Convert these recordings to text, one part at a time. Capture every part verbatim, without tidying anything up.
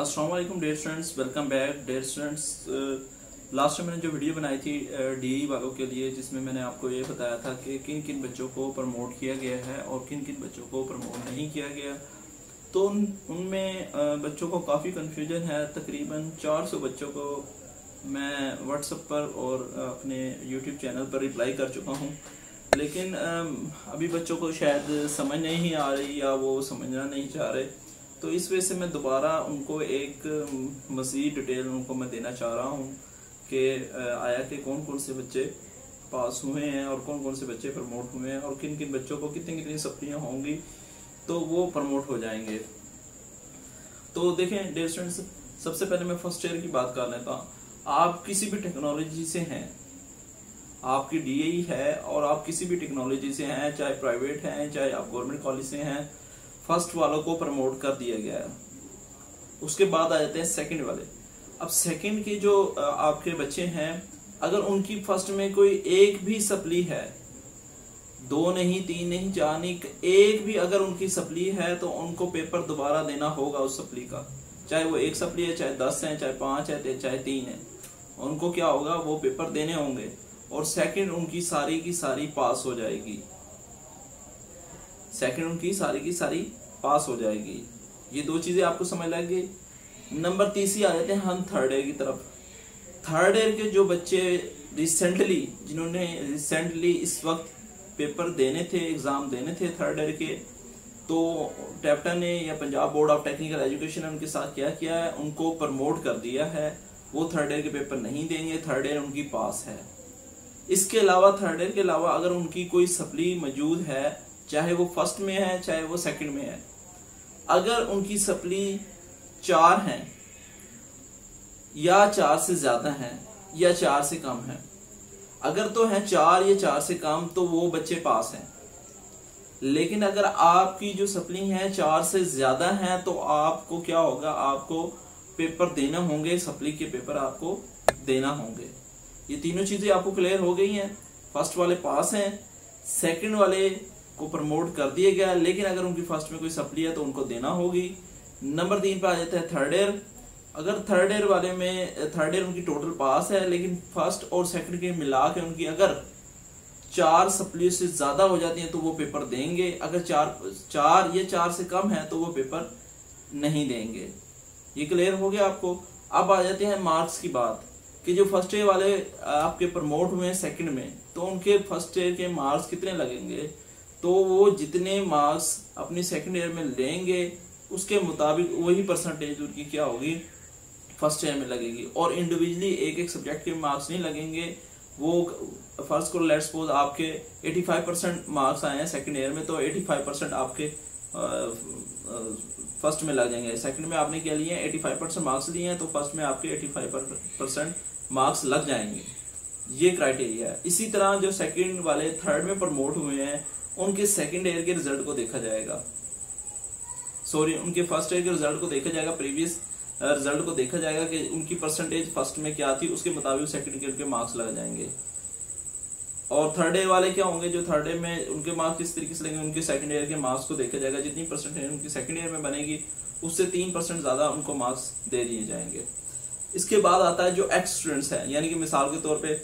अस्सलाम वालेकुम dear students, welcome back. Dear students, last में मैंने जो वीडियो बनाई थी डीई वालों के लिए, जिसमें मैंने आपको ये बताया था कि किन किन बच्चों को प्रमोट किया गया है और किन किन बच्चों को प्रमोट नहीं किया गया, तो उन उनमें बच्चों को काफ़ी कन्फ्यूजन है। तकरीबन चार सौ बच्चों को मैं व्हाट्सएप पर और अपने यूट्यूब चैनल पर रिप्लाई कर चुका हूँ, लेकिन अभी बच्चों को शायद समझ नहीं आ रही या वो समझना नहीं चाह रहे, तो इस वजह से मैं दोबारा उनको एक मज़ीद डिटेल उनको मैं देना चाह रहा हूँ कि आया कि कौन कौन से बच्चे पास हुए हैं और कौन कौन से बच्चे प्रमोट हुए हैं और किन किन बच्चों को कितनी कितनी सप्लियाँ होंगी तो वो प्रमोट हो जाएंगे। तो देखें डेयर स्टूडेंट्स, सबसे पहले मैं फर्स्ट ईयर की बात कर लेता हूँ। आप किसी भी टेक्नोलॉजी से हैं, आपकी डीएई है और आप किसी भी टेक्नोलॉजी से हैं, चाहे प्राइवेट हैं चाहे आप गवर्नमेंट कॉलेज से हैं, फर्स्ट वालों को प्रमोट कर दिया गया है। उसके बाद आ जाते हैं सेकंड वाले। अब सेकंड के जो आपके बच्चे हैं, अगर उनकी फर्स्ट में कोई एक भी सप्ली है, दो नहीं तीन नहीं चार नहीं, एक भी अगर उनकी सप्ली है तो उनको पेपर दोबारा देना होगा उस सप्ली का, चाहे वो एक सप्ली है चाहे दस है चाहे पाँच है चाहे तीन है, उनको क्या होगा वो पेपर देने होंगे और सेकंड उनकी सारी की सारी पास हो जाएगी। सेकंड उनकी सारी की सारी पास हो जाएगी। ये दो चीज़ें आपको समझ लगी। नंबर तीसरी आ जाते हैं हम थर्ड ईयर की तरफ। थर्ड ईयर के जो बच्चे रिसेंटली, जिन्होंने रिसेंटली इस वक्त पेपर देने थे, एग्ज़ाम देने थे थर्ड ईयर के, तो टैप्टा ने या Punjab board of technical education ने उनके साथ क्या किया है, उनको प्रमोट कर दिया है। वो थर्ड ईयर के पेपर नहीं देंगे, थर्ड ईयर उनकी पास है। इसके अलावा थर्ड ईयर के अलावा अगर उनकी कोई सप्ली मौजूद है, चाहे वो फर्स्ट में है चाहे वो सेकंड में है, अगर उनकी सप्ली चार हैं या चार से ज़्यादा हैं या चार से कम हैं, अगर तो हैं चार या चार से कम तो वो बच्चे पास हैं। लेकिन अगर आपकी जो सप्ली हैं चार से ज़्यादा हैं तो आपको क्या होगा, आपको पेपर देना होंगे, सप्ली के पेपर आपको देना होंगे। ये तीनों चीज़ें आपको क्लियर हो गई हैं। फर्स्ट वाले पास हैं, सेकंड वाले को प्रमोट कर दिया गया, लेकिन अगर उनकी फर्स्ट में कोई सप्ली है तो उनको देना होगी। नंबर तीन पर आ जाता है थर्ड ईयर। अगर थर्ड ईयर वाले में, थर्ड ईयर उनकी टोटल पास है, लेकिन फर्स्ट और सेकंड के मिला के उनकी अगर चार सप्ली से ज़्यादा हो जाती हैं तो वो पेपर देंगे, अगर चार चार या चार से कम है तो वो पेपर नहीं देंगे। ये क्लियर हो गया आपको। अब आ जाते हैं मार्क्स की बात कि जो फर्स्ट ईयर वाले आपके प्रमोट हुए हैं सेकंड में, तो उनके फर्स्ट ईयर के मार्क्स कितने लगेंगे, तो वो जितने मार्क्स अपनी सेकंड ईयर में लेंगे उसके मुताबिक वही परसेंटेज उनकी क्या होगी, फर्स्ट ईयर में लगेगी। और इंडिविजुअली एक एक सब्जेक्ट के मार्क्स नहीं लगेंगे। वो फर्ज करो लेट्स सपोज आपके पचासी परसेंट मार्क्स आए हैं सेकंड ईयर में, तो पचासी परसेंट आपके फर्स्ट में लगेंगे। सेकंड में आपने क्या लिए हैं, पचासी परसेंट मार्क्स लिए हैं, तो फर्स्ट में आपके पचासी परसेंट मार्क्स लग जाएंगे। ये क्राइटेरिया है। इसी तरह जो सेकंड वाले थर्ड में प्रमोट हुए हैं उनके सेकंड ईयर के रिजल्ट को देखा जाएगा, सॉरी उनके फर्स्ट ईयर के रिजल्ट को देखा जाएगा, प्रीवियस रिजल्ट को देखा जाएगा कि उनकी परसेंटेज फर्स्ट में क्या थी, उसके मुताबिक सेकंड ईयर के मार्क्स लग जाएंगे। और थर्ड ईयर वाले क्या होंगे, जो थर्ड ईयर में उनके मार्क्स किस तरीके से लगेंगे, उनके सेकंड ईयर के मार्क्स को देखा जाएगा। जितनी परसेंटेज उनकी सेकंड ईयर में बनेगी उससे तीन परसेंट ज़्यादा उनको मार्क्स दे दिए जाएंगे। इसके बाद आता है जो एक्स स्टूडेंट्स हैं, यानी कि मिसाल के तौर पे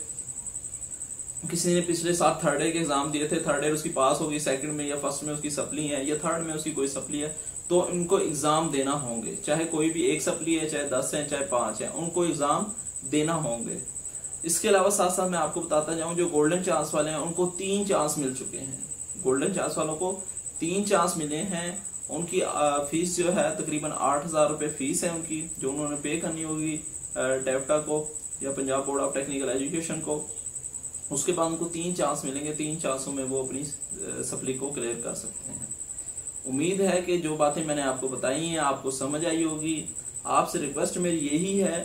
किसी ने पिछले साल थर्ड ईयर के एग्जाम दिए थे, थर्ड ईयर उसकी पास होगी, सेकंड में या फर्स्ट में उसकी सप्ली है या थर्ड में उसकी कोई सप्ली है, तो उनको एग्जाम देना होंगे, चाहे कोई भी एक सप्ली है चाहे दस है चाहे पाँच है, उनको एग्जाम देना होंगे। इसके अलावा साथ साथ मैं आपको बताता जाऊँ, जो गोल्डन चांस वाले हैं उनको तीन चांस मिल चुके हैं। गोल्डन चांस वालों को तीन चांस मिले हैं। उनकी फीस जो है तकरीबन आठ हज़ार रुपये फीस है उनकी, जो उन्होंने पे करनी होगी टैप्टा को या Punjab board of technical education को। उसके बाद उनको तीन चांस मिलेंगे, तीन चांसों में वो अपनी सप्ली को क्लियर कर सकते हैं। उम्मीद है कि जो बातें मैंने आपको बताई हैं आपको समझ आई होगी। आपसे रिक्वेस्ट मेरी यही है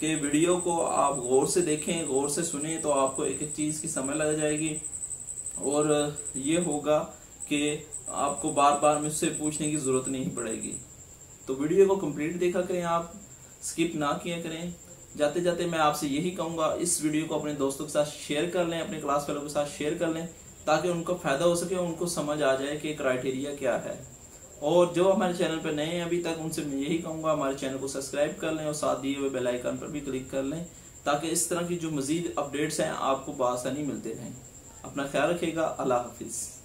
कि वीडियो को आप गौर से देखें, गौर से सुने, तो आपको एक एक चीज़ की समझ लग जाएगी और ये होगा कि आपको बार बार मुझसे पूछने की ज़रूरत नहीं पड़ेगी। तो वीडियो को कंप्लीट देखा करें, आप स्किप ना किया करें। जाते जाते मैं आपसे यही कहूँगा, इस वीडियो को अपने दोस्तों के साथ शेयर कर लें, अपने क्लास वालों के साथ शेयर कर लें, ताकि उनको फ़ायदा हो सके, उनको समझ आ जाए कि क्राइटेरिया क्या है। और जो हमारे चैनल पर नए हैं अभी तक, उनसे मैं यही कहूँगा हमारे चैनल को सब्सक्राइब कर लें और साथ दिए हुए बेल आइकन पर भी क्लिक कर लें, ताकि इस तरह की जो मज़ीद अपडेट्स हैं आपको बआसानी मिलते रहें। अपना ख्याल रखिएगा। अल्लाह हाफिज़।